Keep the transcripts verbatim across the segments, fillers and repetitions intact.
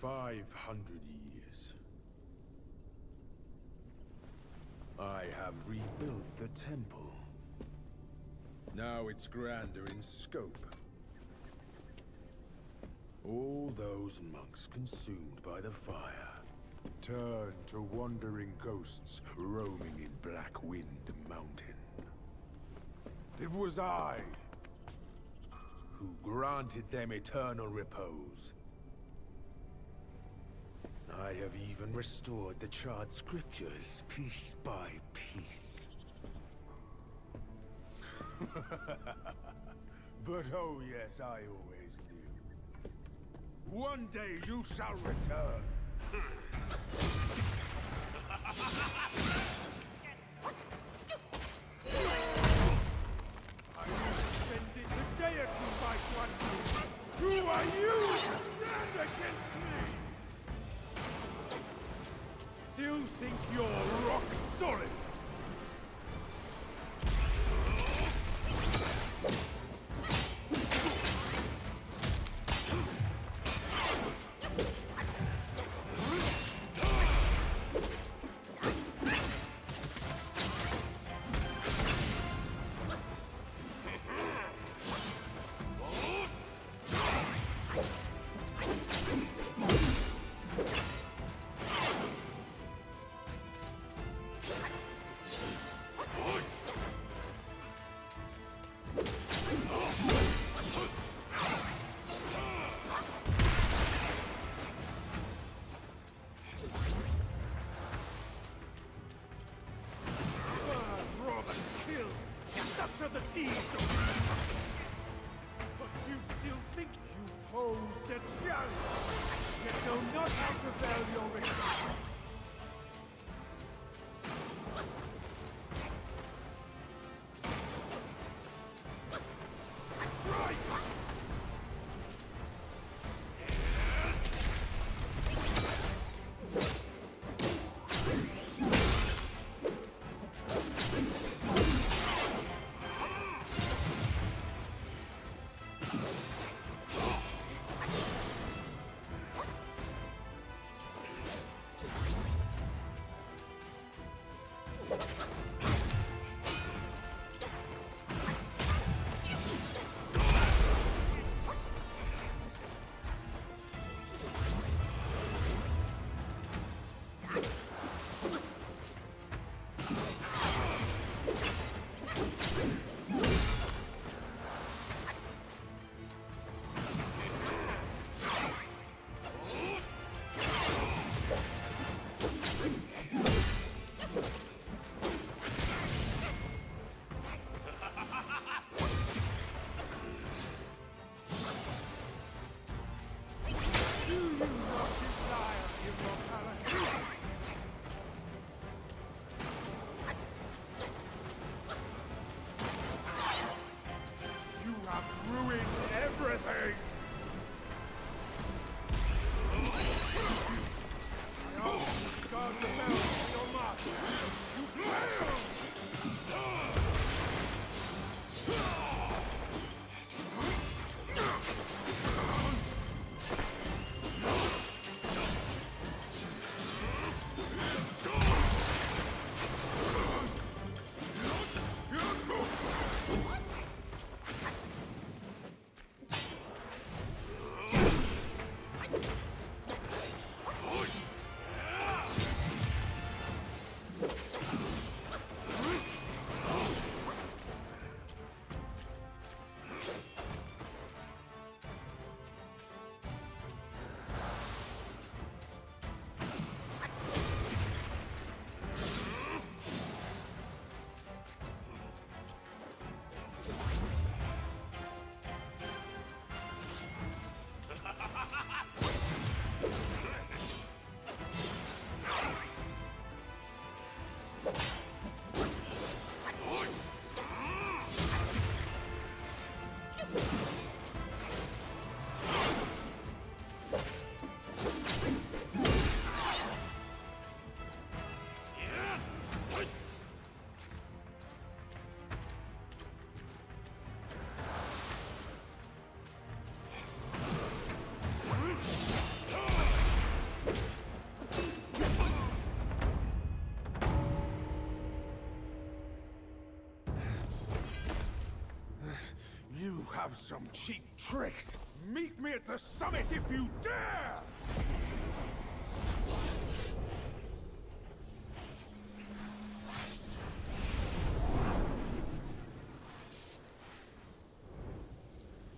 Five hundred years. I have rebuilt the temple. Now it's grander in scope. All those monks consumed by the fire turned to wandering ghosts roaming in Black Wind Mountain. It was I who granted them eternal repose. I have even restored the charred scriptures piece by piece. But oh yes, I always knew. One day you shall return. I will send it to deity, my Guanyin. Who are you to stand against me? Still think you're rock solid? Such are the deeds of man. But you still think you posed a challenge, yet know not how to value your return. You have some cheap tricks. Meet me at the summit if you dare!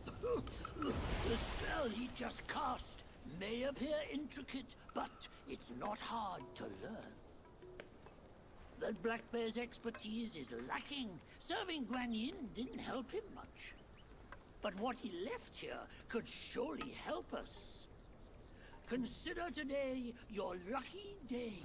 The spell he just cast may appear intricate, but it's not hard to learn. That Black Bear's expertise is lacking. Serving Guanyin didn't help him much. But what he left here could surely help us. Consider today your lucky day.